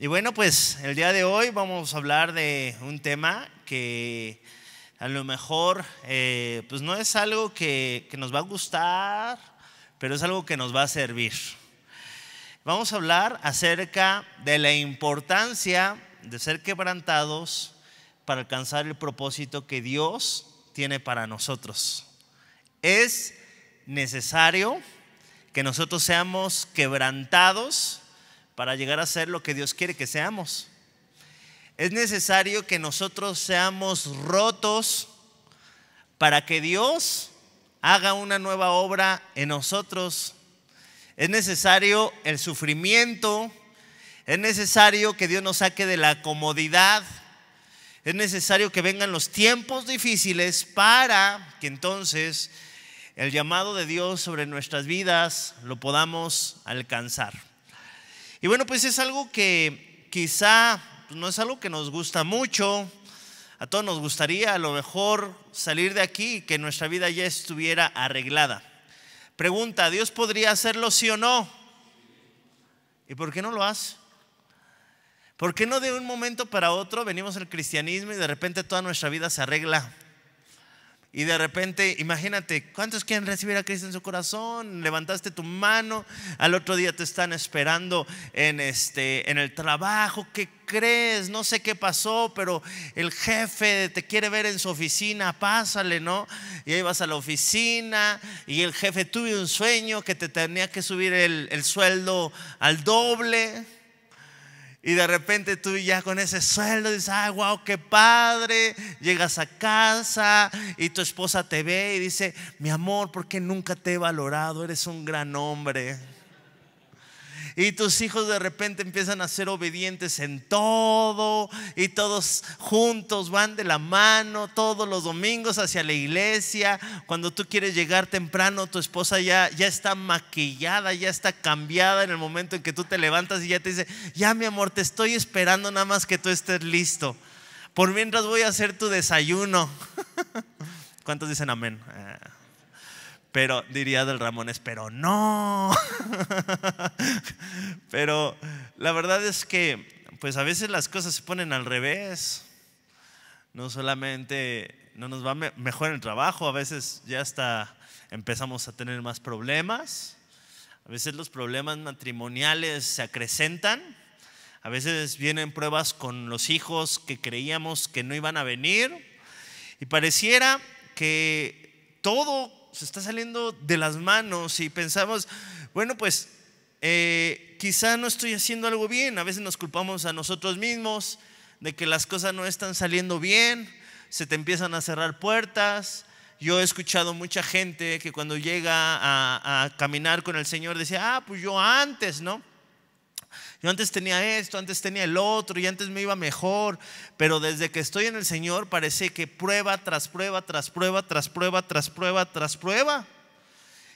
Y bueno, pues el día de hoy vamos a hablar de un tema que a lo mejor pues no es algo que nos va a gustar, pero es algo que nos va a servir. Vamos a hablar acerca de la importancia de ser quebrantados para alcanzar el propósito que Dios tiene para nosotros. Es necesario que nosotros seamos quebrantados para llegar a ser lo que Dios quiere que seamos. Es necesario que nosotros seamos rotos para que Dios haga una nueva obra en nosotros. Es necesario el sufrimiento, es necesario que Dios nos saque de la comodidad, es necesario que vengan los tiempos difíciles para que entonces el llamado de Dios sobre nuestras vidas lo podamos alcanzar. Y bueno, pues es algo que quizá no es algo que nos gusta mucho. A todos nos gustaría a lo mejor salir de aquí y que nuestra vida ya estuviera arreglada. Pregunta, ¿Dios podría hacerlo sí o no? ¿Y por qué no lo hace? ¿Por qué no de un momento para otro venimos al cristianismo y de repente toda nuestra vida se arregla? Y de repente, imagínate, ¿cuántos quieren recibir a Cristo en su corazón? Levantaste tu mano, al otro día te están esperando en el trabajo. ¿Qué crees? No sé qué pasó, pero el jefe te quiere ver en su oficina, pásale, ¿no? Y ahí vas a la oficina y el jefe tuvo un sueño que te tenía que subir el sueldo al doble. Y de repente tú ya con ese sueldo dices, ay, wow, qué padre. Llegas a casa y tu esposa te ve y dice, mi amor, ¿por qué nunca te he valorado? Eres un gran hombre. Y tus hijos de repente empiezan a ser obedientes en todo y todos juntos van de la mano todos los domingos hacia la iglesia. Cuando tú quieres llegar temprano, tu esposa ya está maquillada, ya está cambiada en el momento en que tú te levantas y ya te dice, ya mi amor, te estoy esperando nada más que tú estés listo. Por mientras voy a hacer tu desayuno. ¿Cuántos dicen amén? Pero diría del Ramones, pero no. Pero la verdad es que pues a veces las cosas se ponen al revés. No solamente no nos va mejor en el trabajo, a veces ya hasta empezamos a tener más problemas. A veces los problemas matrimoniales se acrecentan. A veces vienen pruebas con los hijos que creíamos que no iban a venir. Y pareciera que todo se está saliendo de las manos y pensamos, bueno, pues quizá no estoy haciendo algo bien. A veces nos culpamos a nosotros mismos de que las cosas no están saliendo bien, se te empiezan a cerrar puertas. Yo he escuchado mucha gente que cuando llega a caminar con el Señor dice, pues yo antes, ¿no? Yo antes tenía esto, antes tenía el otro y antes me iba mejor, pero desde que estoy en el Señor parece que prueba tras prueba, tras prueba, tras prueba, tras prueba, tras prueba.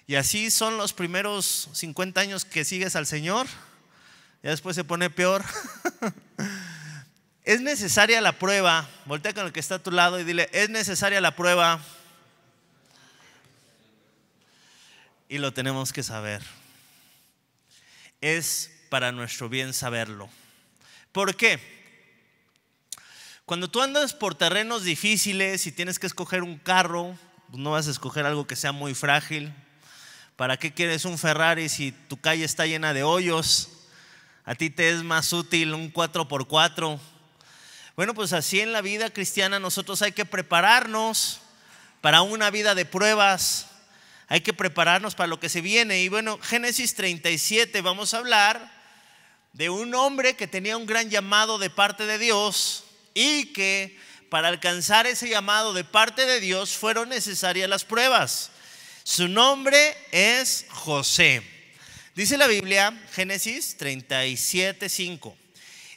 Y así son los primeros 50 años que sigues al Señor, ya después se pone peor. Es necesaria la prueba. Voltea con el que está a tu lado y dile, es necesaria la prueba. Y lo tenemos que saber. Es para nuestro bien saberlo. ¿Por qué? Cuando tú andas por terrenos difíciles y tienes que escoger un carro, pues no vas a escoger algo que sea muy frágil. ¿Para qué quieres un Ferrari si tu calle está llena de hoyos? A ti te es más útil un 4x4. Bueno, pues así en la vida cristiana nosotros hay que prepararnos para una vida de pruebas. Hay que prepararnos para lo que se viene. Y bueno, Génesis 37 vamos a hablar de un hombre que tenía un gran llamado de parte de Dios y que para alcanzar ese llamado de parte de Dios fueron necesarias las pruebas. Su nombre es José. Dice la Biblia, Génesis 37:5.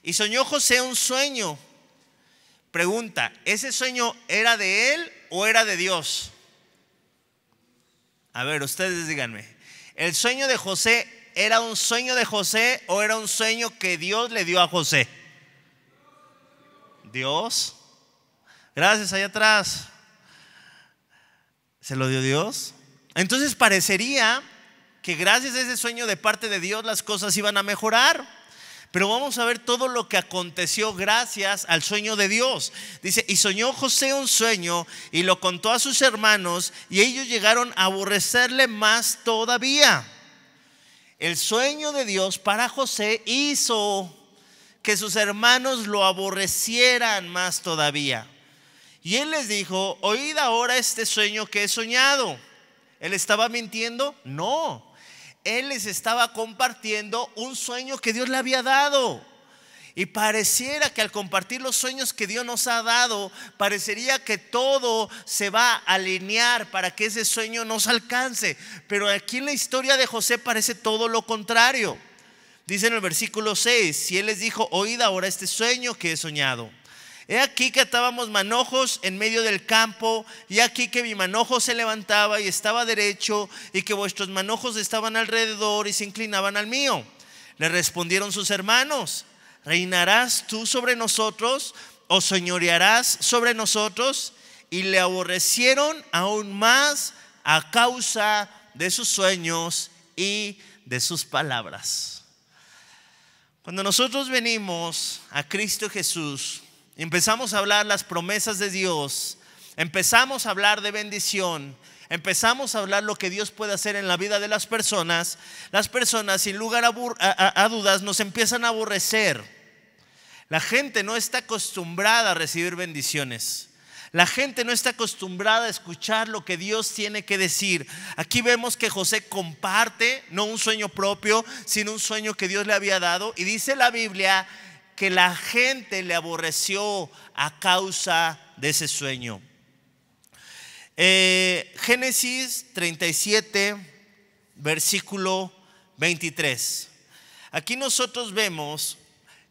Y soñó José un sueño. Pregunta, ¿ese sueño era de él o era de Dios? A ver, ustedes díganme, ¿el sueño de José era un sueño de José o era un sueño que Dios le dio a José? Dios. Gracias, allá atrás. ¿Se lo dio Dios? Entonces parecería que gracias a ese sueño de parte de Dios las cosas iban a mejorar. Pero vamos a ver todo lo que aconteció gracias al sueño de Dios. Dice, y soñó José un sueño y lo contó a sus hermanos y ellos llegaron a aborrecerle más todavía. El sueño de Dios para José hizo que sus hermanos lo aborrecieran más todavía. Y él les dijo, oíd ahora este sueño que he soñado. ¿Él estaba mintiendo? No. Él les estaba compartiendo un sueño que Dios le había dado. Y pareciera que al compartir los sueños que Dios nos ha dado, parecería que todo se va a alinear para que ese sueño nos alcance. Pero aquí en la historia de José parece todo lo contrario. Dice en el versículo 6, y él les dijo, oíd ahora este sueño que he soñado. He aquí que atábamos manojos en medio del campo, y aquí que mi manojo se levantaba y estaba derecho, y que vuestros manojos estaban alrededor y se inclinaban al mío. Le respondieron sus hermanos, ¿reinarás tú sobre nosotros o señorearás sobre nosotros? Y le aborrecieron aún más a causa de sus sueños y de sus palabras. Cuando nosotros venimos a Cristo Jesús, empezamos a hablar las promesas de Dios, empezamos a hablar de bendición, empezamos a hablar lo que Dios puede hacer en la vida de las personas sin lugar a dudas nos empiezan a aborrecer. La gente no está acostumbrada a recibir bendiciones. La gente no está acostumbrada a escuchar lo que Dios tiene que decir. Aquí vemos que José comparte, no un sueño propio, sino un sueño que Dios le había dado. Y dice la Biblia que la gente le aborreció a causa de ese sueño. Génesis 37, versículo 23. Aquí nosotros vemos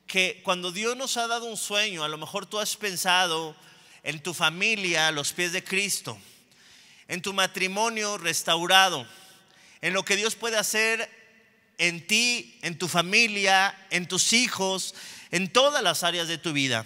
que cuando Dios nos ha dado un sueño, a lo mejor tú has pensado en tu familia a los pies de Cristo, en tu matrimonio restaurado, en lo que Dios puede hacer en ti, en tu familia, en tus hijos, en todas las áreas de tu vida.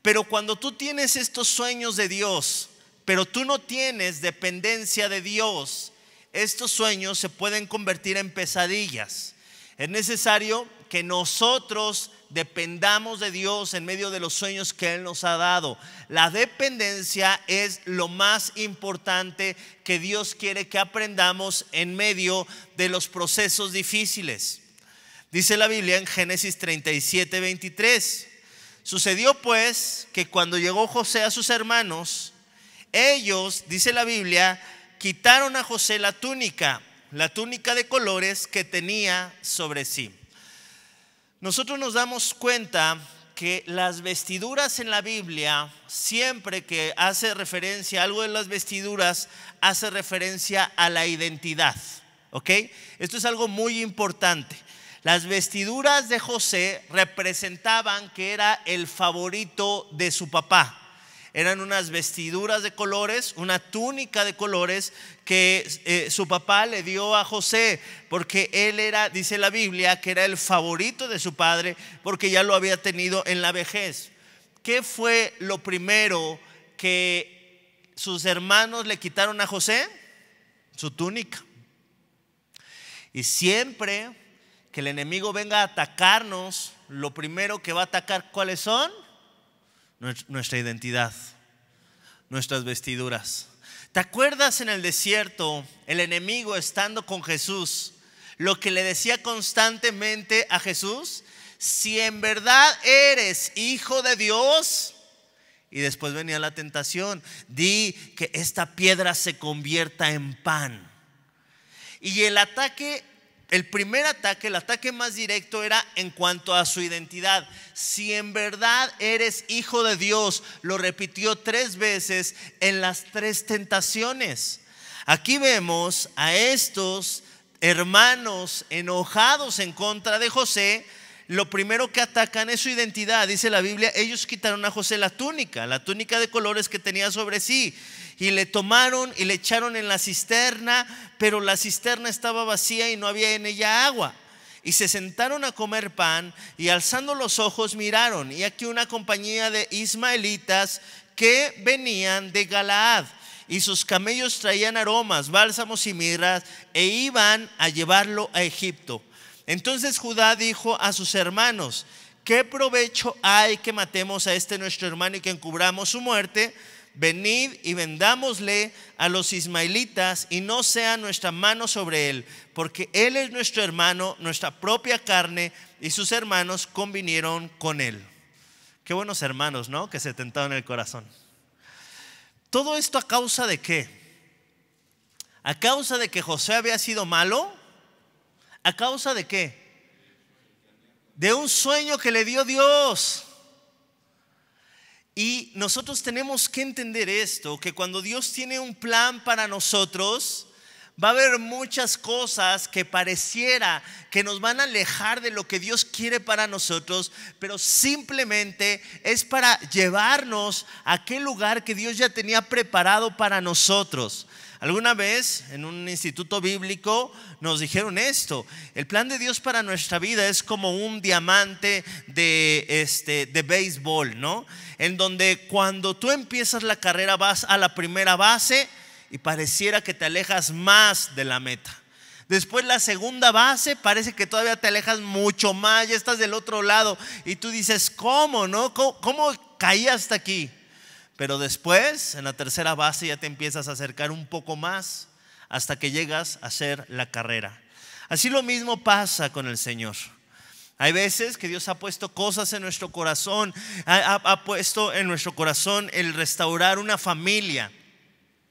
Pero cuando tú tienes estos sueños de Dios, pero tú no tienes dependencia de Dios, estos sueños se pueden convertir en pesadillas. Es necesario que nosotros dependamos de Dios en medio de los sueños que Él nos ha dado. La dependencia es lo más importante que Dios quiere que aprendamos en medio de los procesos difíciles. Dice la Biblia en Génesis 37, 23. Sucedió pues que cuando llegó José a sus hermanos, ellos, dice la Biblia, quitaron a José la túnica de colores que tenía sobre sí. Nosotros nos damos cuenta que las vestiduras en la Biblia, siempre que hace referencia a algo de las vestiduras, hace referencia a la identidad, ¿ok? Esto es algo muy importante. Las vestiduras de José representaban que era el favorito de su papá. Eran unas vestiduras de colores, una túnica de colores que su papá le dio a José, porque él era, dice la Biblia, que era el favorito de su padre, porque ya lo había tenido en la vejez. ¿Qué fue lo primero que sus hermanos le quitaron a José? Su túnica. Y siempre que el enemigo venga a atacarnos, lo primero que va a atacar, ¿cuáles son? Nuestra identidad, nuestras vestiduras. ¿Te acuerdas en el desierto, el enemigo estando con Jesús, lo que le decía constantemente a Jesús? Si en verdad eres hijo de Dios. Y después venía la tentación, di que esta piedra se convierta en pan. Y el ataque, el primer ataque, el ataque más directo era en cuanto a su identidad. Si en verdad eres hijo de Dios, lo repitió 3 veces en las 3 tentaciones. Aquí vemos a estos hermanos enojados en contra de José. Lo primero que atacan es su identidad. Dice la Biblia, ellos quitaron a José la túnica de colores que tenía sobre sí. Y le tomaron y le echaron en la cisterna, pero la cisterna estaba vacía y no había en ella agua. Y se sentaron a comer pan y alzando los ojos miraron. Y aquí una compañía de ismaelitas que venían de Galaad. Y sus camellos traían aromas, bálsamos y mirras e iban a llevarlo a Egipto. Entonces Judá dijo a sus hermanos: ¿qué provecho hay que matemos a este nuestro hermano y que encubramos su muerte? Venid y vendámosle a los ismaelitas y no sea nuestra mano sobre él, porque él es nuestro hermano, nuestra propia carne. Y sus hermanos convinieron con él. Qué buenos hermanos, ¿no? Que se tentaron el corazón. ¿Todo esto a causa de qué? ¿A causa de que José había sido malo? ¿A causa de qué? De un sueño que le dio Dios. Y nosotros tenemos que entender esto, que cuando Dios tiene un plan para nosotros, va a haber muchas cosas que pareciera que nos van a alejar de lo que Dios quiere para nosotros, pero simplemente es para llevarnos a aquel lugar que Dios ya tenía preparado para nosotros. Alguna vez en un instituto bíblico nos dijeron esto: el plan de Dios para nuestra vida es como un diamante de béisbol, ¿no? En donde cuando tú empiezas la carrera vas a la primera base y pareciera que te alejas más de la meta. Después la segunda base, parece que todavía te alejas mucho más, ya estás del otro lado y tú dices: ¿cómo, no? ¿Cómo caí hasta aquí? Pero después, en la tercera base, ya te empiezas a acercar un poco más hasta que llegas a hacer la carrera. Así lo mismo pasa con el Señor. Hay veces que Dios ha puesto cosas en nuestro corazón, ha puesto en nuestro corazón el restaurar una familia,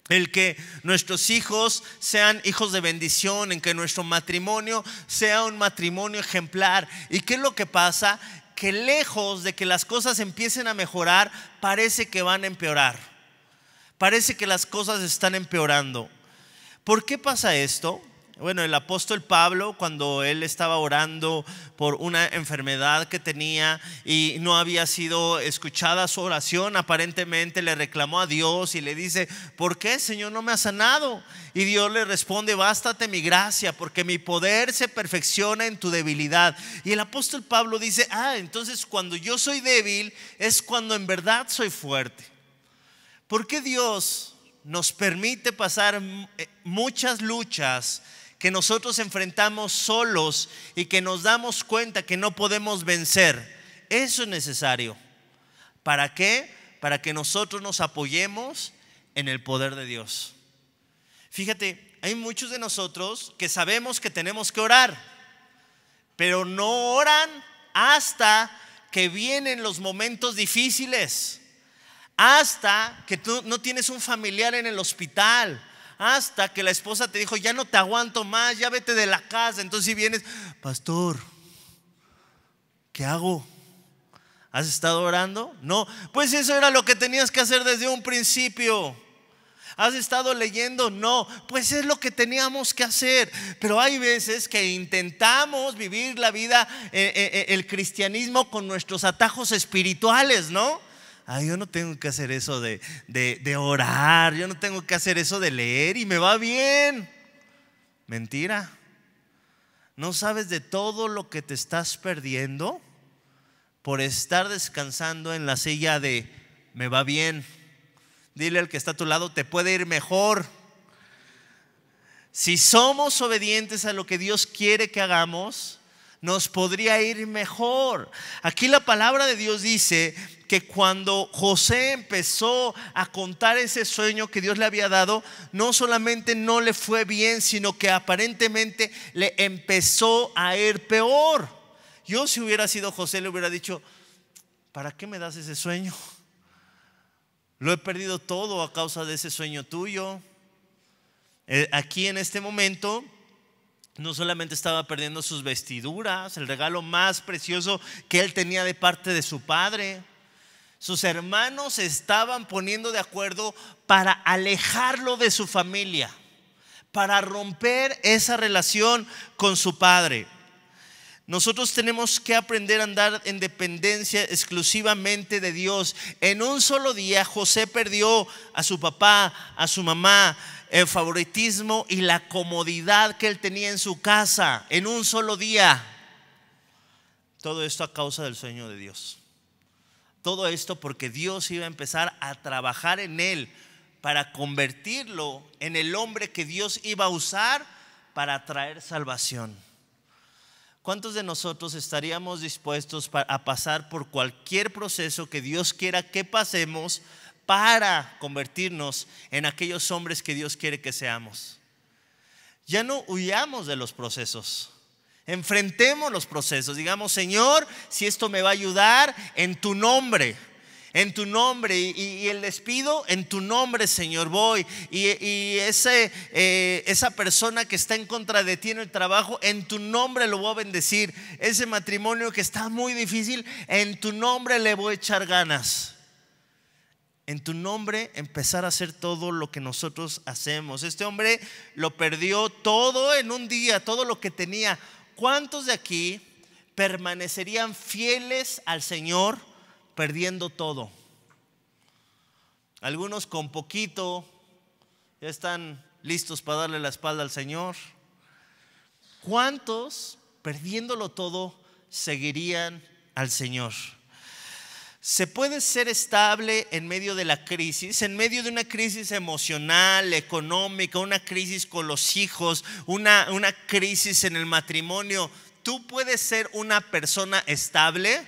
el que nuestros hijos sean hijos de bendición, en que nuestro matrimonio sea un matrimonio ejemplar. ¿Y qué es lo que pasa? Que lejos de que las cosas empiecen a mejorar, parece que van a empeorar. Parece que las cosas están empeorando. ¿Por qué pasa esto? Bueno, el apóstol Pablo, cuando él estaba orando por una enfermedad que tenía y no había sido escuchada su oración, aparentemente le reclamó a Dios y le dice: ¿por qué, Señor, no me has sanado? Y Dios le responde: bástate mi gracia, porque mi poder se perfecciona en tu debilidad. Y el apóstol Pablo dice: entonces cuando yo soy débil es cuando en verdad soy fuerte. ¿Por qué Dios nos permite pasar muchas luchas que nosotros enfrentamos solos y que nos damos cuenta que no podemos vencer? Eso es necesario. ¿Para qué? Para que nosotros nos apoyemos en el poder de Dios. Fíjate, hay muchos de nosotros que sabemos que tenemos que orar, pero no oran hasta que vienen los momentos difíciles, hasta que tú no tienes un familiar en el hospital, hasta que la esposa te dijo: ya no te aguanto más, ya vete de la casa. Entonces si vienes: pastor, ¿qué hago? ¿Has estado orando? No, pues eso era lo que tenías que hacer desde un principio. ¿Has estado leyendo? No, pues es lo que teníamos que hacer. Pero hay veces que intentamos vivir la vida, el cristianismo, con nuestros atajos espirituales, ¿no? Yo no tengo que hacer eso de orar, yo no tengo que hacer eso de leer y me va bien. Mentira. ¿No sabes de todo lo que te estás perdiendo por estar descansando en la silla de me va bien? Dile al que está a tu lado: te puede ir mejor. Si somos obedientes a lo que Dios quiere que hagamos, nos podría ir mejor. Aquí la palabra de Dios dice que cuando José empezó a contar ese sueño que Dios le había dado, no solamente no le fue bien, sino que aparentemente le empezó a ir peor. Yo, si hubiera sido José, le hubiera dicho: ¿para qué me das ese sueño? Lo he perdido todo a causa de ese sueño tuyo. Aquí en este momento no solamente estaba perdiendo sus vestiduras, el regalo más precioso que él tenía de parte de su padre, sus hermanos se estaban poniendo de acuerdo para alejarlo de su familia, para romper esa relación con su padre. Nosotros tenemos que aprender a andar en dependencia exclusivamente de Dios. En un solo día José perdió a su papá, a su mamá, el favoritismo y la comodidad que él tenía en su casa. En un solo día. Todo esto a causa del sueño de Dios. Todo esto porque Dios iba a empezar a trabajar en él para convertirlo en el hombre que Dios iba a usar para traer salvación. ¿Cuántos de nosotros estaríamos dispuestos a pasar por cualquier proceso que Dios quiera que pasemos para convertirnos en aquellos hombres que Dios quiere que seamos? Ya no huyamos de los procesos. Enfrentemos los procesos, digamos: Señor, si esto me va a ayudar, en tu nombre, y el despido, en tu nombre, Señor, voy. Y esa persona que está en contra de ti en el trabajo, en tu nombre lo voy a bendecir. Ese matrimonio que está muy difícil, en tu nombre le voy a echar ganas. En tu nombre empezar a hacer todo lo que nosotros hacemos. Este hombre lo perdió todo en un día, todo lo que tenía. ¿Cuántos de aquí permanecerían fieles al Señor perdiendo todo? Algunos con poquito ya están listos para darle la espalda al Señor. ¿Cuántos perdiéndolo todo seguirían al Señor? ¿Se puede ser estable en medio de la crisis? En medio de una crisis emocional, económica, una crisis con los hijos, una crisis en el matrimonio. ¿Tú puedes ser una persona estable?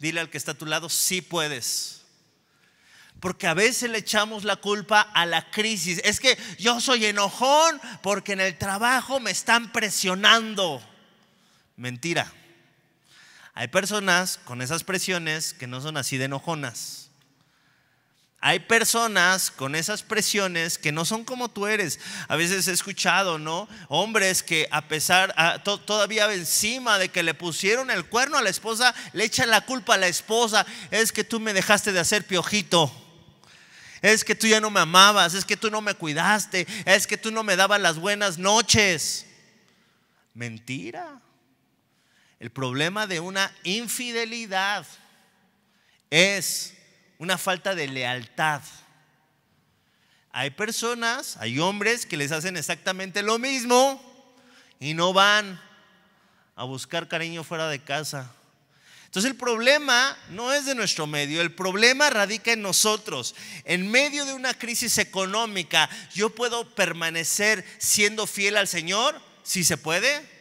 Dile al que está a tu lado: sí puedes. Porque a veces le echamos la culpa a la crisis. Es que yo soy enojón porque en el trabajo me están presionando. Mentira. Hay personas con esas presiones que no son así de enojonas. Hay personas con esas presiones que no son como tú eres. A veces he escuchado, ¿no?, hombres que todavía encima de que le pusieron el cuerno a la esposa, le echan la culpa a la esposa. Es que tú me dejaste de hacer piojito. Es que tú ya no me amabas. Es que tú no me cuidaste. Es que tú no me dabas las buenas noches. Mentira. El problema de una infidelidad es una falta de lealtad. Hay personas, hay hombres que les hacen exactamente lo mismo y no van a buscar cariño fuera de casa. Entonces el problema no es de nuestro medio, el problema radica en nosotros. En medio de una crisis económica, ¿yo puedo permanecer siendo fiel al Señor? ¿Sí se puede?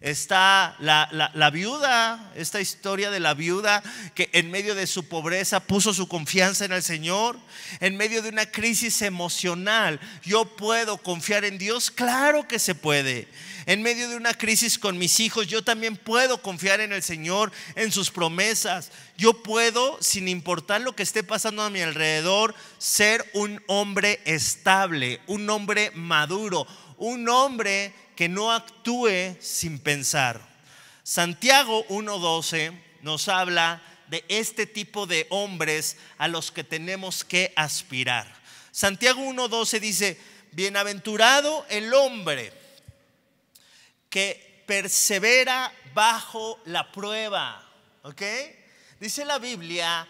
Está la viuda, esta historia de la viuda que en medio de su pobreza puso su confianza en el Señor. En medio de una crisis emocional, ¿yo puedo confiar en Dios? Claro que se puede. En medio de una crisis con mis hijos, yo también puedo confiar en el Señor, en sus promesas. Yo puedo, sin importar lo que esté pasando a mi alrededor, ser un hombre estable, un hombre maduro, un hombre que no actúe sin pensar. Santiago 1:12 nos habla de este tipo de hombres a los que tenemos que aspirar. Santiago 1:12 dice: bienaventurado el hombre que persevera bajo la prueba. ¿Ok? Dice la Biblia: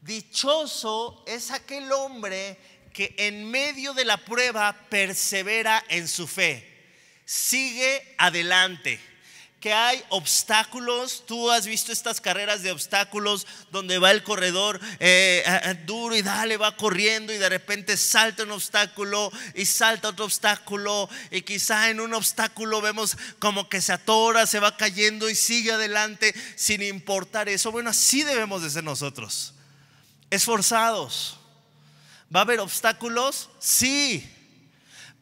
dichoso es aquel hombre que en medio de la prueba persevera en su fe. Sigue adelante. Que hay obstáculos. Tú has visto estas carreras de obstáculos donde va el corredor duro y dale, va corriendo, y de repente salta un obstáculo y salta otro obstáculo, y quizá en un obstáculo vemos como que se atora, se va cayendo y sigue adelante sin importar eso. Bueno, así debemos de ser nosotros, esforzados. ¿Va a haber obstáculos? Sí.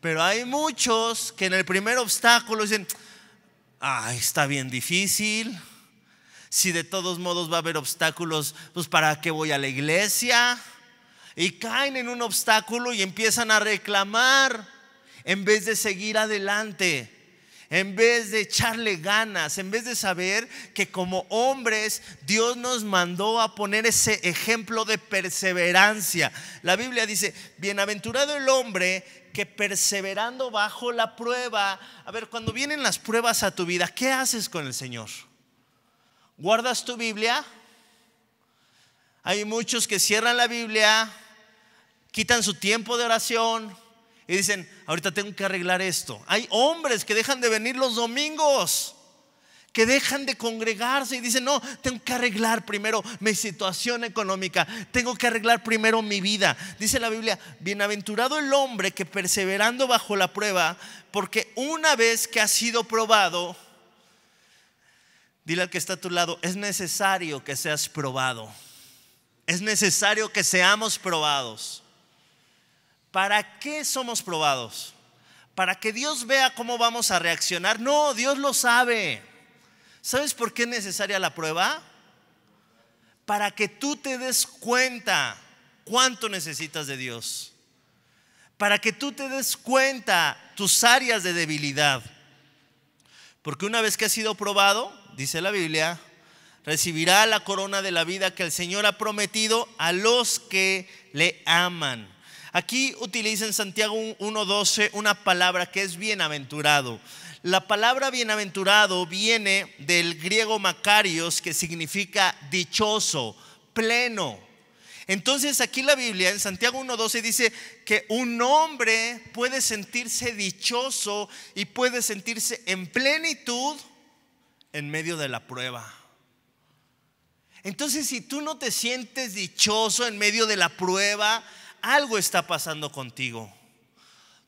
Pero hay muchos que en el primer obstáculo dicen: ay, está bien difícil. Si de todos modos va a haber obstáculos, pues ¿para qué voy a la iglesia? Y caen en un obstáculo y empiezan a reclamar en vez de seguir adelante, en vez de echarle ganas, en vez de saber que como hombres Dios nos mandó a poner ese ejemplo de perseverancia. La Biblia dice: bienaventurado el hombre que perseverando bajo la prueba. A ver, cuando vienen las pruebas a tu vida, ¿qué haces con el Señor? ¿Guardas tu Biblia? Hay muchos que cierran la Biblia, quitan su tiempo de oración y dicen: ahorita tengo que arreglar esto. Hay hombres que dejan de venir los domingos, que dejan de congregarse y dicen: no, tengo que arreglar primero mi situación económica, tengo que arreglar primero mi vida. Dice la Biblia: bienaventurado el hombre que perseverando bajo la prueba, porque una vez que ha sido probado, Dile al que está a tu lado, es necesario que seas probado. Es necesario que seamos probados. ¿Para qué somos probados? ¿Para que Dios vea cómo vamos a reaccionar? No, Dios lo sabe. ¿Sabes por qué es necesaria la prueba? Para que tú te des cuenta cuánto necesitas de Dios. Para que tú te des cuenta tus áreas de debilidad. Porque una vez que has sido probado, dice la Biblia, recibirá la corona de la vida que el Señor ha prometido a los que le aman. Aquí utiliza en Santiago 1:12 una palabra que es bienaventurado. La palabra bienaventurado viene del griego makarios, que significa dichoso, pleno. Entonces aquí la Biblia en Santiago 1:12 dice que un hombre puede sentirse dichoso y puede sentirse en plenitud en medio de la prueba. Entonces si tú no te sientes dichoso en medio de la prueba, algo está pasando contigo.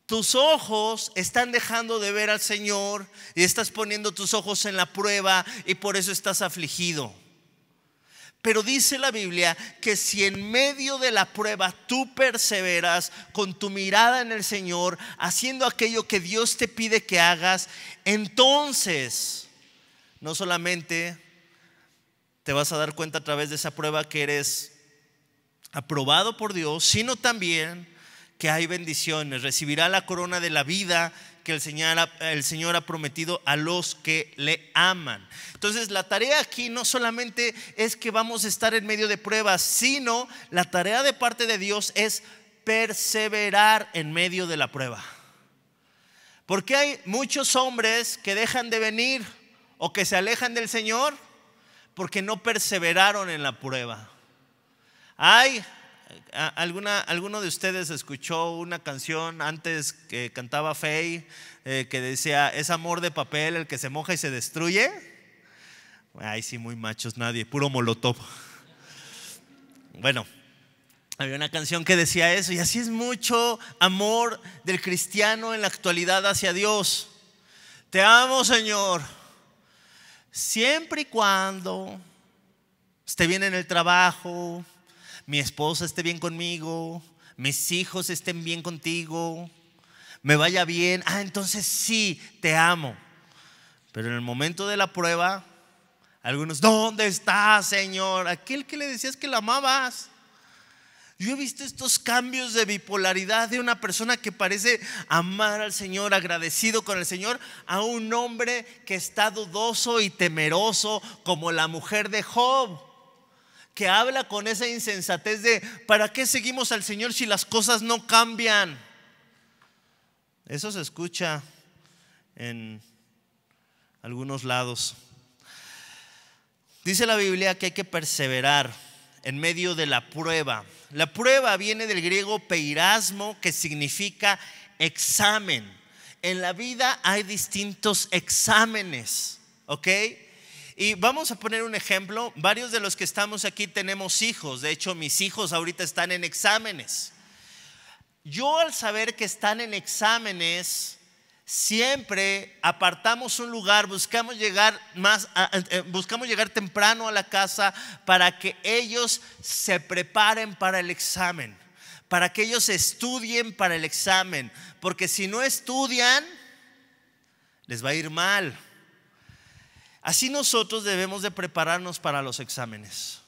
Tus ojos están dejando de ver al Señor y estás poniendo tus ojos en la prueba y por eso estás afligido. Pero dice la Biblia que si en medio de la prueba tú perseveras con tu mirada en el Señor, haciendo aquello que Dios te pide que hagas, entonces no solamente te vas a dar cuenta a través de esa prueba que eres aprobado por Dios, sino también que hay bendiciones. Recibirá la corona de la vida que el Señor ha prometido a los que le aman. Entonces la tarea aquí no solamente es que vamos a estar en medio de pruebas, sino la tarea de parte de Dios es perseverar en medio de la prueba. Porque hay muchos hombres que dejan de venir o que se alejan del Señor porque no perseveraron en la prueba. Hay ¿Alguno de ustedes escuchó una canción antes que cantaba Faye que decía, es amor de papel el que se moja y se destruye? Ay, sí, muy machos, nadie, puro molotov. Bueno, había una canción que decía eso y así es mucho amor del cristiano en la actualidad hacia Dios. Te amo, Señor, siempre y cuando esté bien en el trabajo, mi esposa esté bien conmigo, mis hijos estén bien contigo, me vaya bien. Ah, entonces sí, te amo. Pero en el momento de la prueba, algunos, ¿dónde estás, Señor? Aquel que le decías que lo amabas. Yo he visto estos cambios de bipolaridad de una persona que parece amar al Señor, agradecido con el Señor, a un hombre que está dudoso y temeroso, como la mujer de Job, que habla con esa insensatez de ¿para qué seguimos al Señor si las cosas no cambian? Eso se escucha en algunos lados. Dice la Biblia que hay que perseverar en medio de la prueba. La prueba viene del griego peirasmo, que significa examen. En la vida hay distintos exámenes, ¿ok? Y vamos a poner un ejemplo. Varios de los que estamos aquí tenemos hijos. De hecho, mis hijos ahorita están en exámenes. Yo, al saber que están en exámenes, siempre apartamos un lugar, buscamos llegar temprano a la casa para que ellos se preparen para el examen, para que ellos estudien para el examen, porque si no estudian, les va a ir mal. Así nosotros debemos de prepararnos para los exámenes.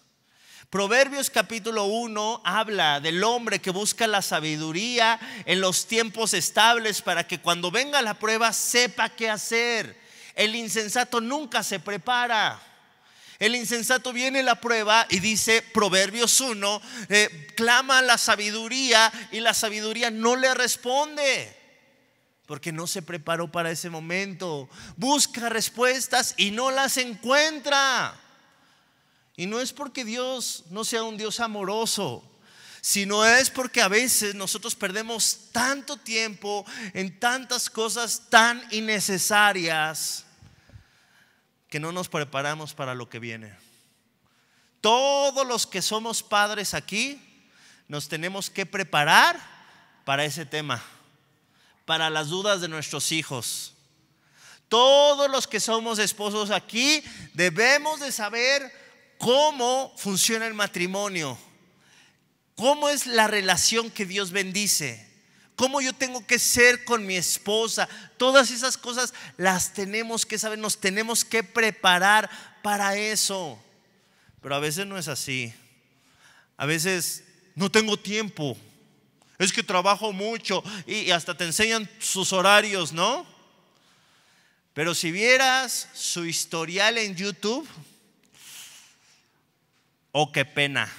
Proverbios capítulo 1 habla del hombre que busca la sabiduría en los tiempos estables para que cuando venga la prueba sepa qué hacer. El insensato nunca se prepara. El insensato viene la prueba y dice Proverbios 1, clama a la sabiduría y la sabiduría no le responde, porque no se preparó para ese momento. Busca respuestas y no las encuentra. Y no es porque Dios no sea un Dios amoroso, sino es porque a veces nosotros perdemos tanto tiempo en tantas cosas tan innecesarias que no nos preparamos para lo que viene. Todos los que somos padres aquí nos tenemos que preparar para ese tema, para las dudas de nuestros hijos. Todos los que somos esposos aquí debemos de saber cómo funciona el matrimonio, cómo es la relación que Dios bendice, cómo yo tengo que ser con mi esposa. Todas esas cosas las tenemos que saber, nos tenemos que preparar para eso. Pero a veces no es así. A veces no tengo tiempo, es que trabajo mucho, y hasta te enseñan sus horarios, ¿no? Pero si vieras su historial en YouTube, oh, qué pena.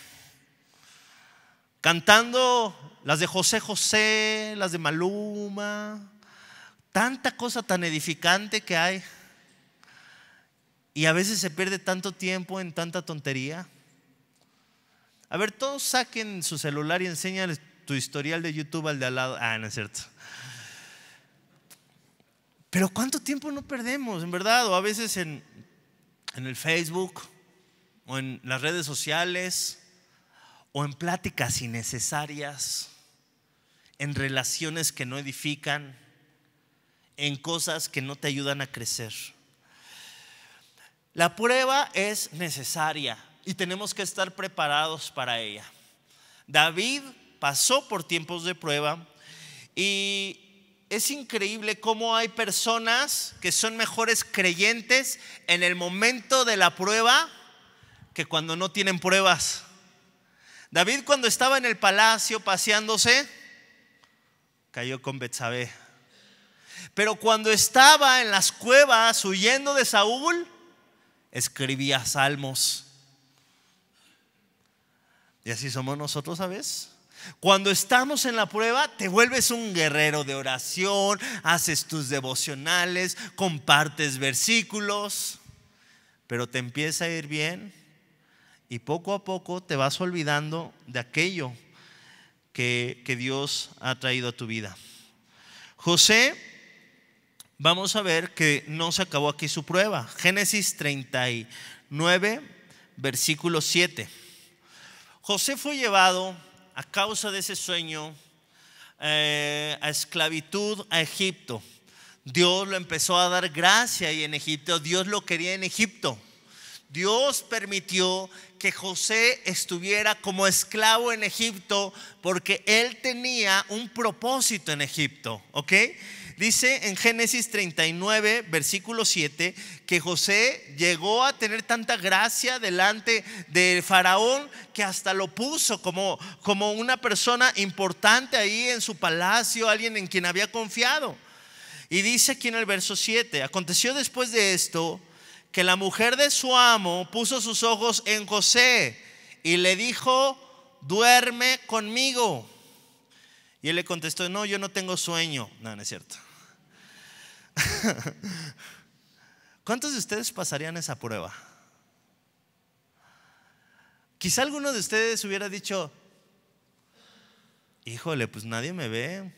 Cantando las de José José, las de Maluma, tanta cosa tan edificante que hay. Y a veces se pierde tanto tiempo en tanta tontería. A ver, todos saquen su celular y enséñales tu historial de YouTube al de al lado. Ah, no es cierto. Pero cuánto tiempo no perdemos, en verdad, o a veces en el Facebook, o en las redes sociales, o en pláticas innecesarias, en relaciones que no edifican, en cosas que no te ayudan a crecer. La prueba es necesaria y tenemos que estar preparados para ella. David pasó por tiempos de prueba, y es increíble cómo hay personas que son mejores creyentes en el momento de la prueba que cuando no tienen pruebas. David, cuando estaba en el palacio paseándose, cayó con Betsabé. Pero cuando estaba en las cuevas huyendo de Saúl, escribía salmos. Y así somos nosotros, ¿sabes? Cuando estamos en la prueba te vuelves un guerrero de oración, haces tus devocionales, compartes versículos, pero te empieza a ir bien y poco a poco te vas olvidando de aquello que Dios ha traído a tu vida. José, vamos a ver que no se acabó aquí su prueba. Génesis 39, versículo 7. José fue llevado a causa de ese sueño a esclavitud a Egipto. Dios lo empezó a dar gracia y en Egipto, Dios lo quería en Egipto. Dios permitió que José estuviera como esclavo en Egipto porque él tenía un propósito en Egipto, ¿ok? Dice en Génesis 39, versículo 7, que José llegó a tener tanta gracia delante del faraón que hasta lo puso como una persona importante ahí en su palacio, alguien en quien había confiado. Y dice aquí en el verso 7, aconteció después de esto que la mujer de su amo puso sus ojos en José y le dijo: duerme conmigo. Y él le contestó: no, yo no tengo sueño. No, no es cierto. ¿Cuántos de ustedes pasarían esa prueba? Quizá alguno de ustedes hubiera dicho: híjole, pues nadie me ve.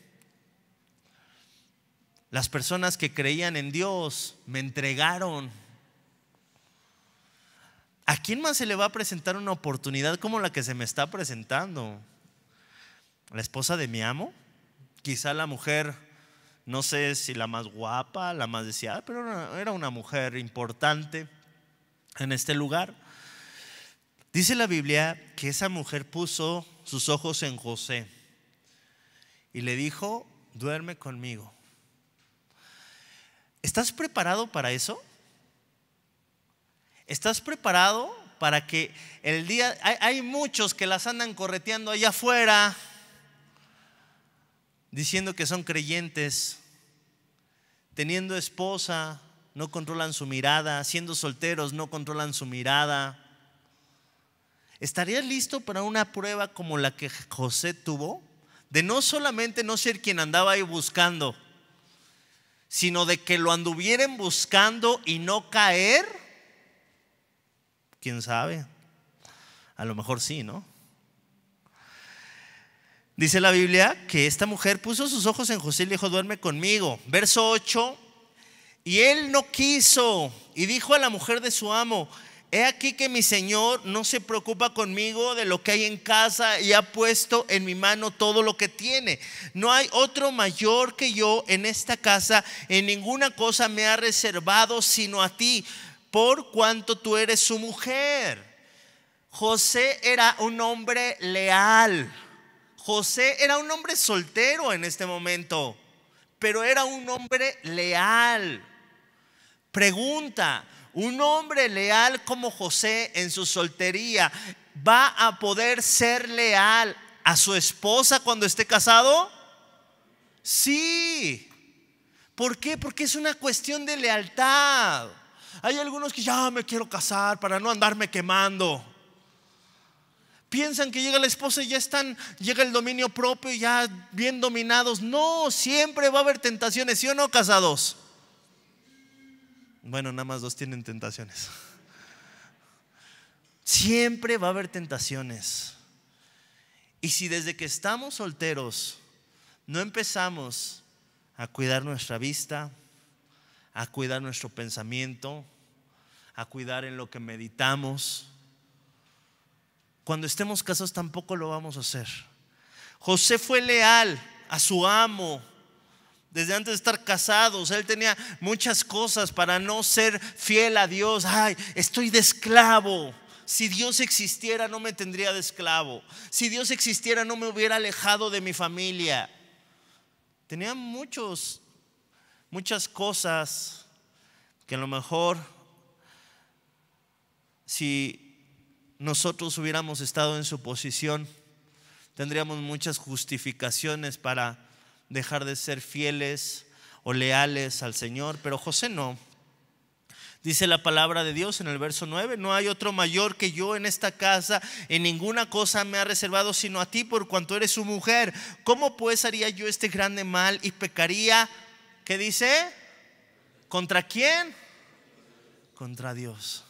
Las personas que creían en Dios me entregaron. ¿A quién más se le va a presentar una oportunidad como la que se me está presentando? La esposa de mi amo, quizá la mujer, no sé si la más guapa, la más deseada, pero era una mujer importante en este lugar. Dice la Biblia que esa mujer puso sus ojos en José y le dijo: duerme conmigo. ¿Estás preparado para eso? ¿Estás preparado para que el día? Hay muchos que las andan correteando allá afuera, diciendo que son creyentes, teniendo esposa no controlan su mirada, siendo solteros no controlan su mirada. ¿Estarías listo para una prueba como la que José tuvo? De no solamente no ser quien andaba ahí buscando, sino de que lo anduvieran buscando y no caer. ¿Quién sabe? A lo mejor sí, ¿no? Dice la Biblia que esta mujer puso sus ojos en José y le dijo: duerme conmigo. Verso 8. Y él no quiso, y dijo a la mujer de su amo: He aquí que mi Señor no se preocupa conmigo de lo que hay en casa y ha puesto en mi mano todo lo que tiene. No hay otro mayor que yo en esta casa, en ninguna cosa me ha reservado sino a ti, por cuanto tú eres su mujer. José era un hombre leal. José era un hombre soltero en este momento, pero era un hombre leal. Pregunta: ¿un hombre leal como José en su soltería va a poder ser leal a su esposa cuando esté casado? Sí. ¿Por qué? Porque es una cuestión de lealtad. Hay algunos que ya me quiero casar para no andarme quemando. Piensan que llega la esposa y ya están, llega el dominio propio y ya bien dominados. No, siempre va a haber tentaciones, ¿sí o no, casados? Bueno, nada más dos tienen tentaciones. Siempre va a haber tentaciones. Y si desde que estamos solteros no empezamos a cuidar nuestra vista, a cuidar nuestro pensamiento, a cuidar en lo que meditamos, cuando estemos casados tampoco lo vamos a hacer. José fue leal a su amo desde antes de estar casados. Él tenía muchas cosas para no ser fiel a Dios. Ay, estoy de esclavo. Si Dios existiera no me tendría de esclavo. Si Dios existiera no me hubiera alejado de mi familia. Tenía muchas cosas que a lo mejor si nosotros hubiéramos estado en su posición tendríamos muchas justificaciones para dejar de ser fieles o leales al Señor, pero José no. Dice la palabra de Dios en el verso 9: no hay otro mayor que yo en esta casa, en ninguna cosa me ha reservado sino a ti, por cuanto eres su mujer. ¿Cómo pues haría yo este grande mal y pecaría? ¿Qué dice? ¿Contra quién? Contra Dios.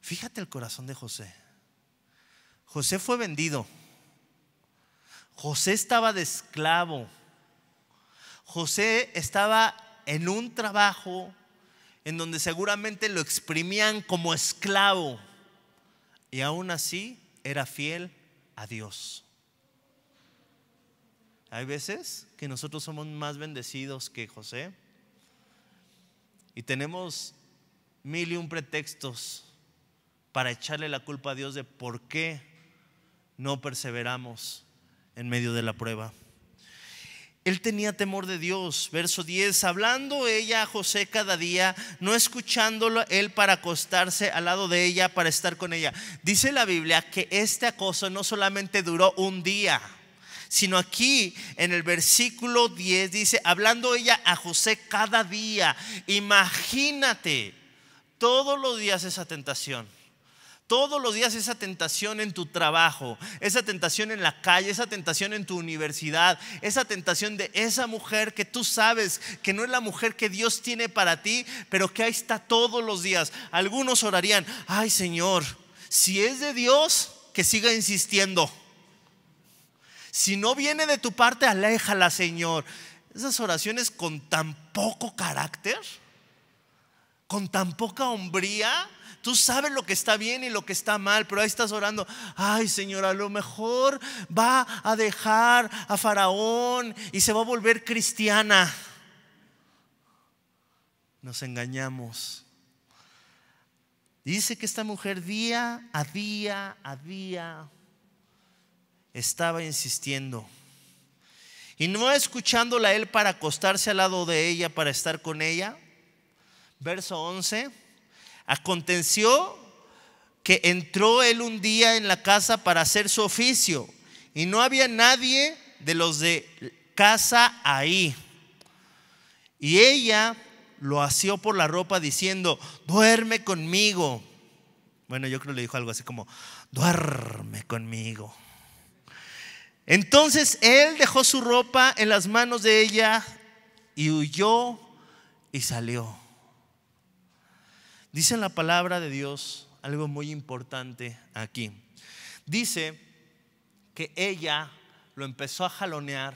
Fíjate el corazón de José. José fue vendido. José estaba de esclavo. José estaba en un trabajo en donde seguramente lo exprimían como esclavo, y aún así era fiel a Dios. Hay veces que nosotros somos más bendecidos que José y tenemos mil y un pretextos para echarle la culpa a Dios de por qué no perseveramos en medio de la prueba. Él tenía temor de Dios. Verso 10: hablando ella a José cada día, no escuchándolo él, para acostarse al lado de ella, para estar con ella. Dice la Biblia que este acoso no solamente duró un día, sino aquí en el versículo 10 dice: hablando ella a José cada día. Imagínate, todos los días esa tentación. Todos los días esa tentación en tu trabajo, esa tentación en la calle, esa tentación en tu universidad, esa tentación de esa mujer que tú sabes que no es la mujer que Dios tiene para ti, pero que ahí está todos los días. Algunos orarían: ay, Señor, si es de Dios, que siga insistiendo. Si no viene de tu parte, aléjala, Señor. Esas oraciones con tan poco carácter, con tan poca hombría. Tú sabes lo que está bien y lo que está mal, pero ahí estás orando: ay, Señor, a lo mejor va a dejar a Faraón y se va a volver cristiana. Nos engañamos. Dice que esta mujer día a día estaba insistiendo. Y no escuchándola él, para acostarse al lado de ella, para estar con ella. Verso 11: aconteció que entró él un día en la casa para hacer su oficio, y no había nadie de los de casa ahí. Y ella lo asió por la ropa diciendo: duerme conmigo. Bueno, yo creo que le dijo algo así como: duerme conmigo. Entonces él dejó su ropa en las manos de ella y huyó y salió. Dice la palabra de Dios algo muy importante aquí. Dice que ella lo empezó a jalonear,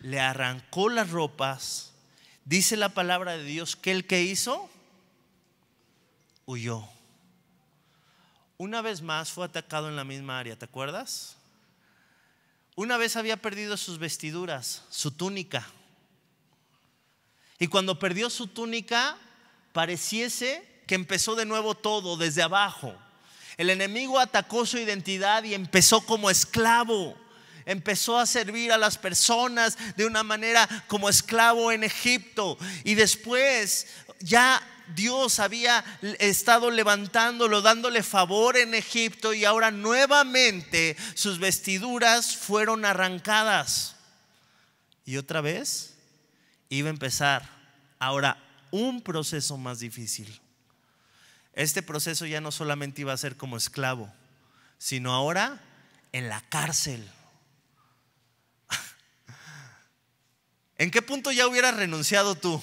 le arrancó las ropas. Dice la palabra de Dios que él, ¿qué hizo? Huyó. Una vez más fue atacado en la misma área, ¿te acuerdas? Una vez había perdido sus vestiduras, su túnica. Y cuando perdió su túnica, pareciese que empezó de nuevo todo desde abajo. El enemigo atacó su identidad y empezó como esclavo. Empezó a servir a las personas de una manera como esclavo en Egipto. Y después ya Dios había estado levantándolo, dándole favor en Egipto, y ahora nuevamente sus vestiduras fueron arrancadas. Y otra vez iba a empezar ahora un proceso más difícil. Este proceso ya no solamente iba a ser como esclavo, sino ahora en la cárcel. ¿En qué punto ya hubieras renunciado tú?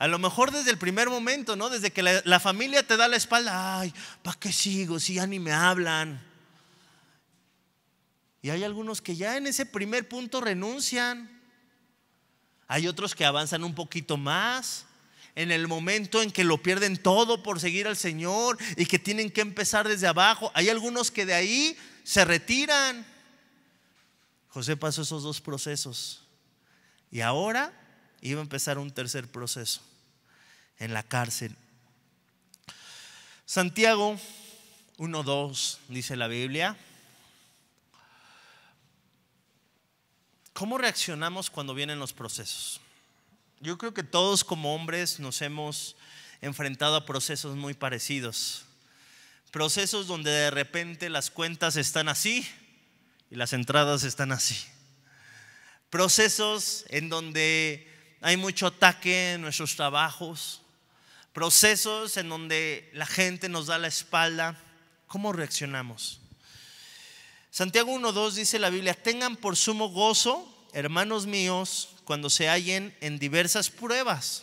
A lo mejor desde el primer momento, ¿no? Desde que la familia te da la espalda. Ay, ¿para qué sigo si ya ni me hablan? Y hay algunos que ya en ese primer punto renuncian. Hay otros que avanzan un poquito más en el momento en que lo pierden todo por seguir al Señor y que tienen que empezar desde abajo. Hay algunos que de ahí se retiran. José pasó esos dos procesos y ahora iba a empezar un tercer proceso en la cárcel. Santiago 1:2 dice la Biblia. ¿Cómo reaccionamos cuando vienen los procesos? Yo creo que todos como hombres nos hemos enfrentado a procesos muy parecidos. Procesos donde de repente las cuentas están así y las entradas están así. Procesos en donde hay mucho ataque en nuestros trabajos, procesos en donde la gente nos da la espalda. ¿Cómo reaccionamos? Santiago 1:2 dice la Biblia: tengan por sumo gozo, hermanos míos, cuando se hallen en diversas pruebas.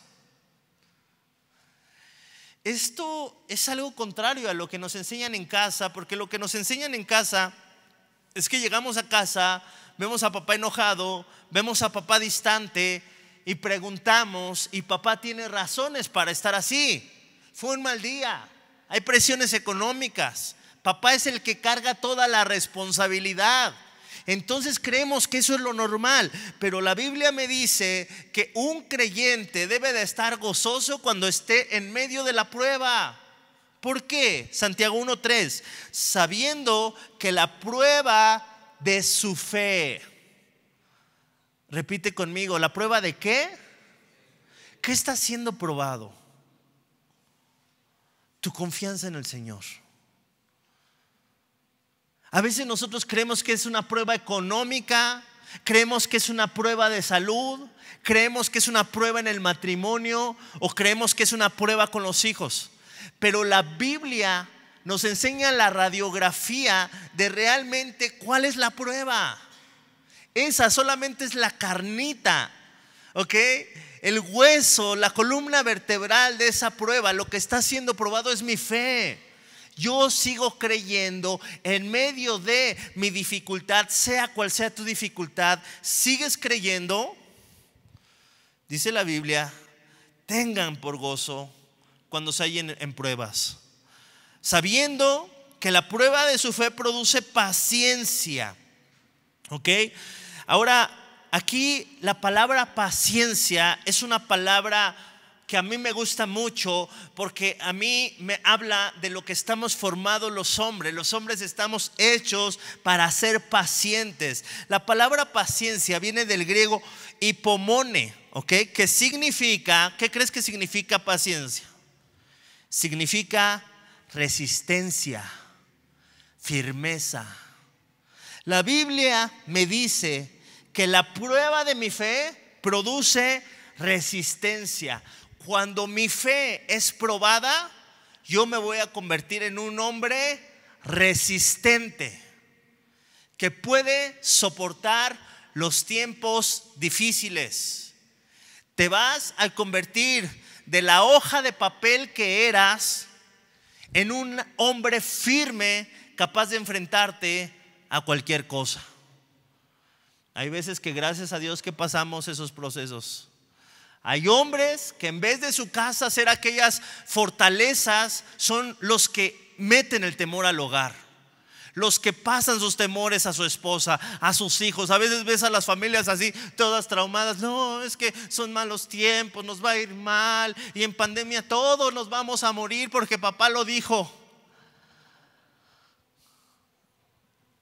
Esto es algo contrario a lo que nos enseñan en casa, porque lo que nos enseñan en casa es que llegamos a casa, vemos a papá enojado, vemos a papá distante, y preguntamos, y papá tiene razones para estar así. Fue un mal día, hay presiones económicas, papá es el que carga toda la responsabilidad. Entonces creemos que eso es lo normal, pero la Biblia me dice que un creyente debe de estar gozoso cuando esté en medio de la prueba. ¿Por qué? Santiago 1:3, sabiendo que la prueba de su fe. Repite conmigo, ¿la prueba de qué? ¿Qué está siendo probado? Tu confianza en el Señor. A veces nosotros creemos que es una prueba económica, creemos que es una prueba de salud, creemos que es una prueba en el matrimonio, o creemos que es una prueba con los hijos. Pero la Biblia nos enseña la radiografía de realmente cuál es la prueba. Esa solamente es la carnita, ¿ok? El hueso, la columna vertebral de esa prueba. Lo que está siendo probado es mi fe. Yo sigo creyendo en medio de mi dificultad, sea cual sea tu dificultad. ¿Sigues creyendo? Dice la Biblia, tengan por gozo cuando se hallen en pruebas, sabiendo que la prueba de su fe produce paciencia. ¿Ok? Ahora, aquí la palabra paciencia es una palabra que a mí me gusta mucho, porque a mí me habla de lo que estamos formados los hombres. Los hombres estamos hechos para ser pacientes. La palabra paciencia viene del griego hipomone, ¿ok? Que significa, ¿qué crees que significa paciencia? Significa resistencia, firmeza. La Biblia me dice que la prueba de mi fe produce resistencia. Cuando mi fe es probada, yo me voy a convertir en un hombre resistente que puede soportar los tiempos difíciles. Te vas a convertir de la hoja de papel que eras en un hombre firme, capaz de enfrentarte a cualquier cosa. Hay veces que gracias a Dios que pasamos esos procesos. Hay hombres que en vez de su casa ser aquellas fortalezas, son los que meten el temor al hogar, los que pasan sus temores a su esposa, a sus hijos. A veces ves a las familias así, todas traumadas. No, es que son malos tiempos, nos va a ir mal, y en pandemia todos nos vamos a morir porque papá lo dijo.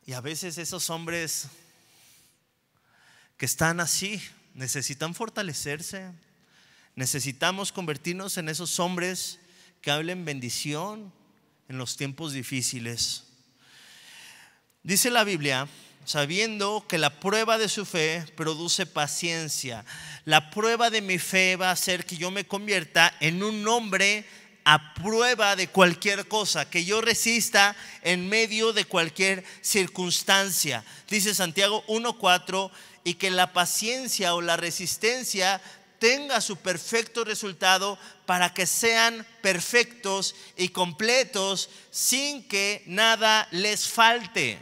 Y a veces esos hombres que están así necesitan fortalecerse. Necesitamos convertirnos en esos hombres que hablen bendición en los tiempos difíciles. Dice la Biblia, sabiendo que la prueba de su fe produce paciencia. La prueba de mi fe va a hacer que yo me convierta en un hombre a prueba de cualquier cosa, que yo resista en medio de cualquier circunstancia. Dice Santiago 1:4, y que la paciencia o la resistencia tenga su perfecto resultado, para que sean perfectos y completos sin que nada les falte.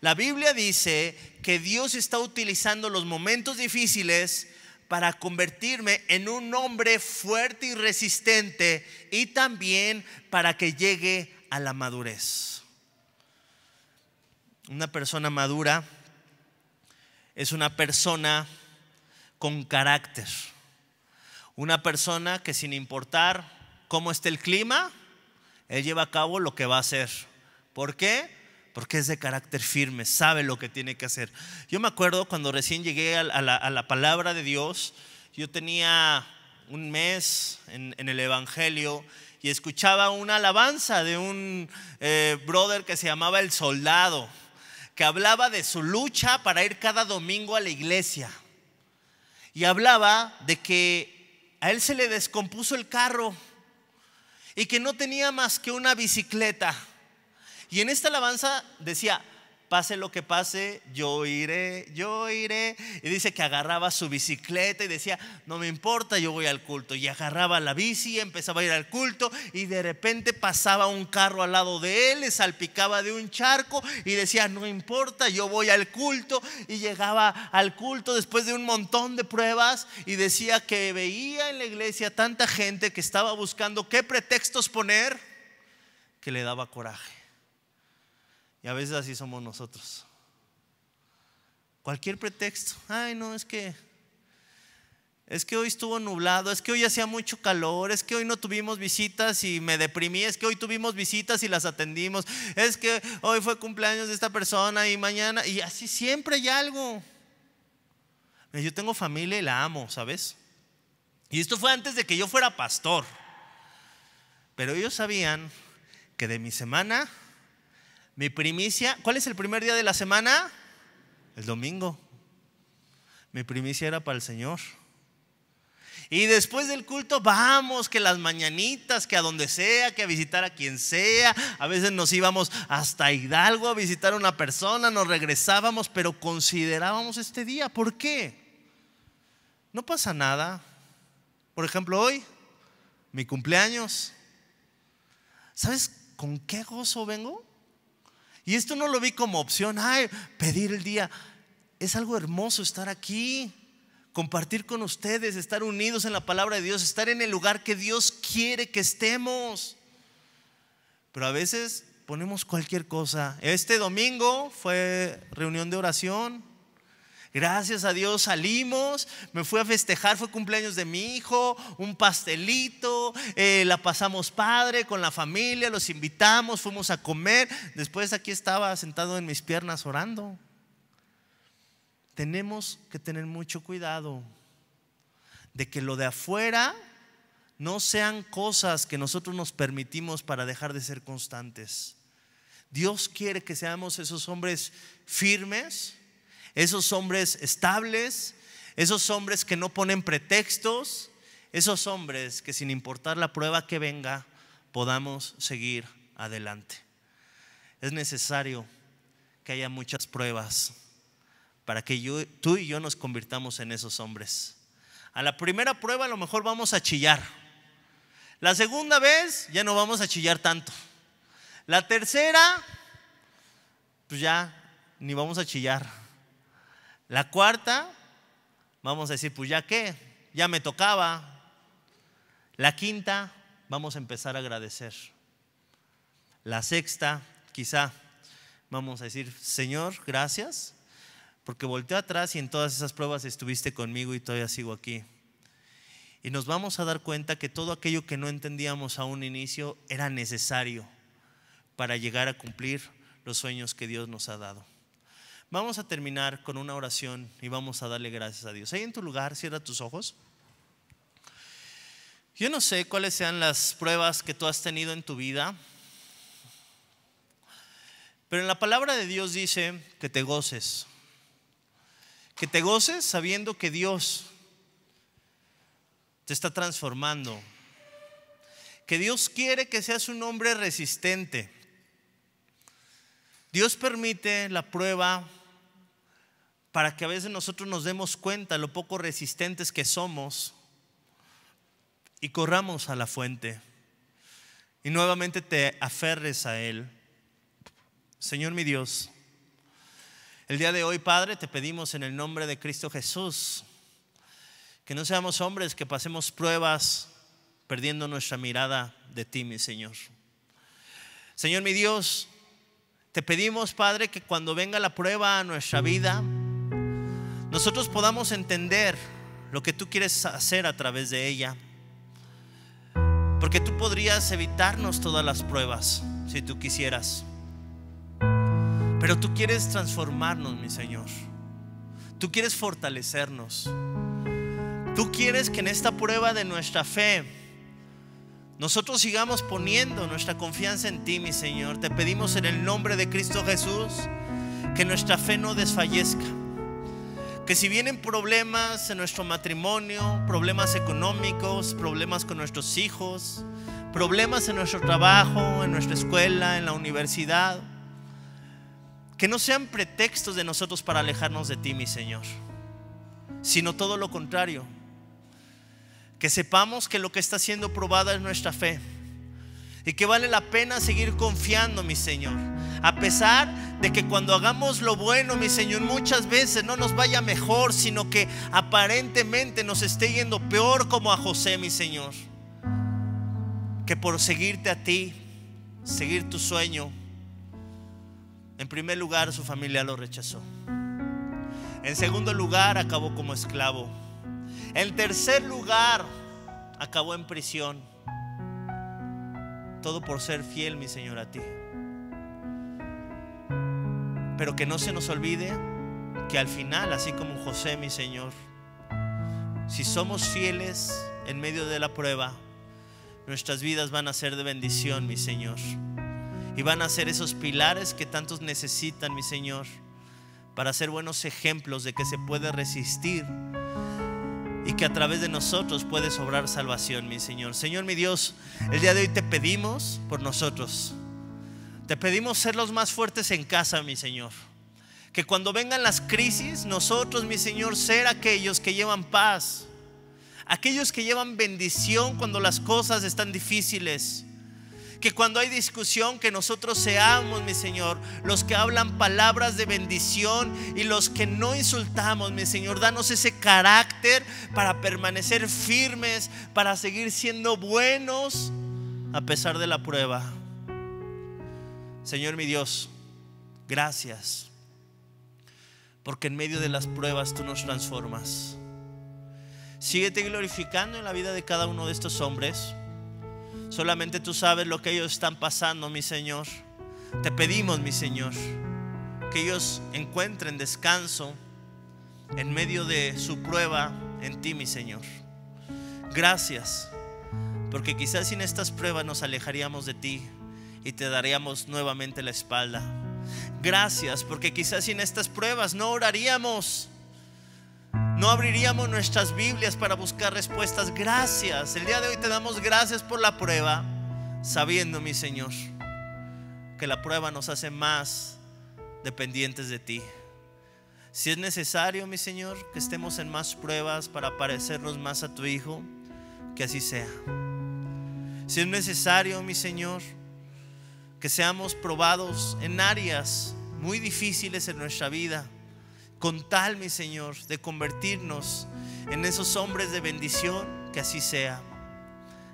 La Biblia dice que Dios está utilizando los momentos difíciles para convertirme en un hombre fuerte y resistente, y también para que llegue a la madurez. Una persona madura es una persona con carácter, una persona que sin importar cómo esté el clima, él lleva a cabo lo que va a hacer. ¿Por qué? Porque es de carácter firme, sabe lo que tiene que hacer. Yo me acuerdo cuando recién llegué a la palabra de Dios, yo tenía un mes en el evangelio y escuchaba una alabanza de un brother que se llamaba El Soldado, que hablaba de su lucha para ir cada domingo a la iglesia. Y hablaba de que a él se le descompuso el carro y que no tenía más que una bicicleta. Y en esta alabanza decía, pase lo que pase, yo iré, yo iré. Y dice que agarraba su bicicleta y decía, no me importa, yo voy al culto. Y agarraba la bici, empezaba a ir al culto, y de repente pasaba un carro al lado de él, le salpicaba de un charco y decía, no importa, yo voy al culto. Y llegaba al culto después de un montón de pruebas y decía que veía en la iglesia tanta gente que estaba buscando qué pretextos poner, que le daba coraje. Y a veces así somos nosotros. Cualquier pretexto. Ay, no, es que hoy estuvo nublado, es que hoy hacía mucho calor, es que hoy no tuvimos visitas y me deprimí, es que hoy tuvimos visitas y las atendimos, es que hoy fue cumpleaños de esta persona y mañana, y así siempre hay algo. Yo tengo familia y la amo, ¿sabes? Y esto fue antes de que yo fuera pastor. Pero ellos sabían que de mi semana, mi primicia, ¿cuál es el primer día de la semana? El domingo. Mi primicia era para el Señor. Y después del culto, vamos, que las mañanitas, que a donde sea, que a visitar a quien sea. A veces nos íbamos hasta Hidalgo a visitar a una persona, nos regresábamos, pero considerábamos este día. ¿Por qué? No pasa nada. Por ejemplo, hoy, mi cumpleaños. ¿Sabes con qué gozo vengo? Y esto no lo vi como opción, ay, pedir el día. Es algo hermoso estar aquí, compartir con ustedes, estar unidos en la palabra de Dios, estar en el lugar que Dios quiere que estemos. Pero a veces ponemos cualquier cosa. Este domingo fue reunión de oración. Gracias a Dios salimos, me fui a festejar, fue cumpleaños de mi hijo, un pastelito, la pasamos padre con la familia, los invitamos, fuimos a comer. Después aquí estaba sentado en mis piernas orando. Tenemos que tener mucho cuidado de que lo de afuera no sean cosas que nosotros nos permitimos para dejar de ser constantes. Dios quiere que seamos esos hombres firmes, esos hombres estables, esos hombres que no ponen pretextos, esos hombres que sin importar la prueba que venga, podamos seguir adelante. Es necesario que haya muchas pruebas para que tú y yo nos convirtamos en esos hombres. A la primera prueba a lo mejor vamos a chillar. La segunda vez ya no vamos a chillar tanto. La tercera, pues ya ni vamos a chillar. La cuarta, vamos a decir, pues ya qué, ya me tocaba. La quinta, vamos a empezar a agradecer. La sexta, quizá vamos a decir: Señor, gracias, porque volteo atrás y en todas esas pruebas estuviste conmigo y todavía sigo aquí. Y nos vamos a dar cuenta que todo aquello que no entendíamos a un inicio era necesario para llegar a cumplir los sueños que Dios nos ha dado. Vamos a terminar con una oración y vamos a darle gracias a Dios. Ahí en tu lugar, cierra tus ojos. Yo no sé cuáles sean las pruebas que tú has tenido en tu vida, pero en la palabra de Dios dice que te goces. Que te goces sabiendo que Dios te está transformando, que Dios quiere que seas un hombre resistente. Dios permite la prueba para que a veces nosotros nos demos cuenta lo poco resistentes que somos y corramos a la fuente y nuevamente te aferres a Él. Señor mi Dios, el día de hoy, Padre, te pedimos en el nombre de Cristo Jesús que no seamos hombres que pasemos pruebas perdiendo nuestra mirada de ti, mi Señor. Señor mi Dios, te pedimos, Padre, que cuando venga la prueba a nuestra vida, nosotros podamos entender lo que tú quieres hacer a través de ella. Porque tú podrías evitarnos todas las pruebas si tú quisieras. Pero tú quieres transformarnos, mi Señor. Tú quieres fortalecernos. Tú quieres que en esta prueba de nuestra fe nosotros sigamos poniendo nuestra confianza en ti, mi Señor. Te pedimos en el nombre de Cristo Jesús que nuestra fe no desfallezca. Que si vienen problemas en nuestro matrimonio, problemas económicos, problemas con nuestros hijos, problemas en nuestro trabajo, en nuestra escuela, en la universidad, que no sean pretextos de nosotros para alejarnos de ti, mi Señor, sino todo lo contrario. Que sepamos que lo que está siendo probada es nuestra fe y que vale la pena seguir confiando, mi Señor, a pesar de que cuando hagamos lo bueno, mi Señor, muchas veces no nos vaya mejor, sino que aparentemente nos esté yendo peor, como a José, mi Señor, que por seguirte a ti, seguir tu sueño, en primer lugar su familia lo rechazó, en segundo lugar acabó como esclavo, en tercer lugar acabó en prisión. Todo por ser fiel, mi Señor, a ti. Pero que no se nos olvide que al final, así como José, mi Señor, si somos fieles en medio de la prueba, nuestras vidas van a ser de bendición, mi Señor, y van a ser esos pilares que tantos necesitan, mi Señor, para ser buenos ejemplos de que se puede resistir y que a través de nosotros puede obrar salvación, mi Señor. Señor mi Dios, el día de hoy te pedimos por nosotros. Te pedimos ser los más fuertes en casa, mi Señor. Que cuando vengan las crisis, nosotros, mi Señor, ser aquellos que llevan paz, aquellos que llevan bendición cuando las cosas están difíciles. Que cuando hay discusión, que nosotros seamos, mi Señor, los que hablan palabras de bendición y los que no insultamos, mi Señor. Danos ese carácter para permanecer firmes, para seguir siendo buenos a pesar de la prueba. Señor mi Dios, gracias, porque en medio de las pruebas tú nos transformas. Síguete glorificando en la vida de cada uno de estos hombres. Solamente tú sabes lo que ellos están pasando, mi Señor. Te pedimos, mi Señor, que ellos encuentren descanso en medio de su prueba en ti, mi Señor. Gracias, porque quizás sin estas pruebas nos alejaríamos de ti y te daríamos nuevamente la espalda. Gracias, porque quizás sin estas pruebas no oraríamos, no abriríamos nuestras Biblias para buscar respuestas. Gracias. El día de hoy te damos gracias por la prueba, sabiendo, mi Señor, que la prueba nos hace más dependientes de ti. Si es necesario, mi Señor, que estemos en más pruebas para parecernos más a tu Hijo, que así sea. Si es necesario, mi Señor, que seamos probados en áreas muy difíciles en nuestra vida, con tal, mi Señor, de convertirnos en esos hombres de bendición, que así sea.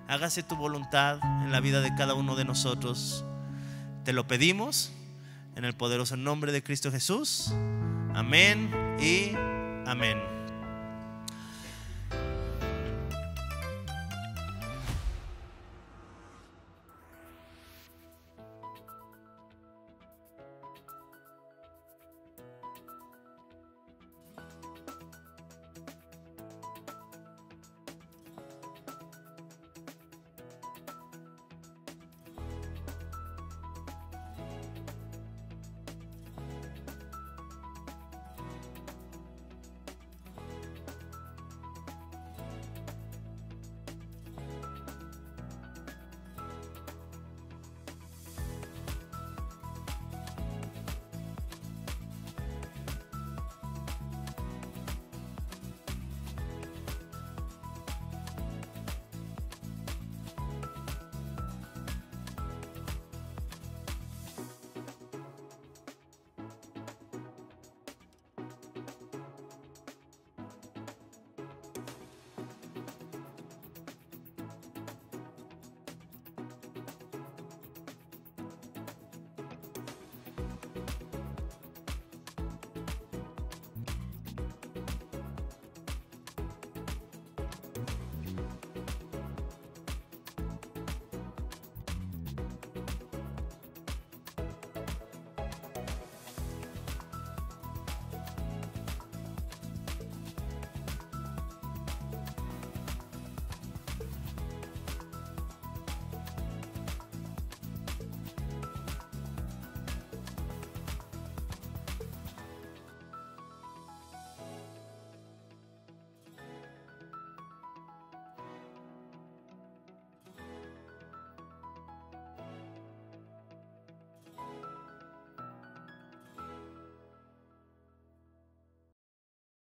Hágase tu voluntad en la vida de cada uno de nosotros. Te lo pedimos en el poderoso nombre de Cristo Jesús. Amén y amén.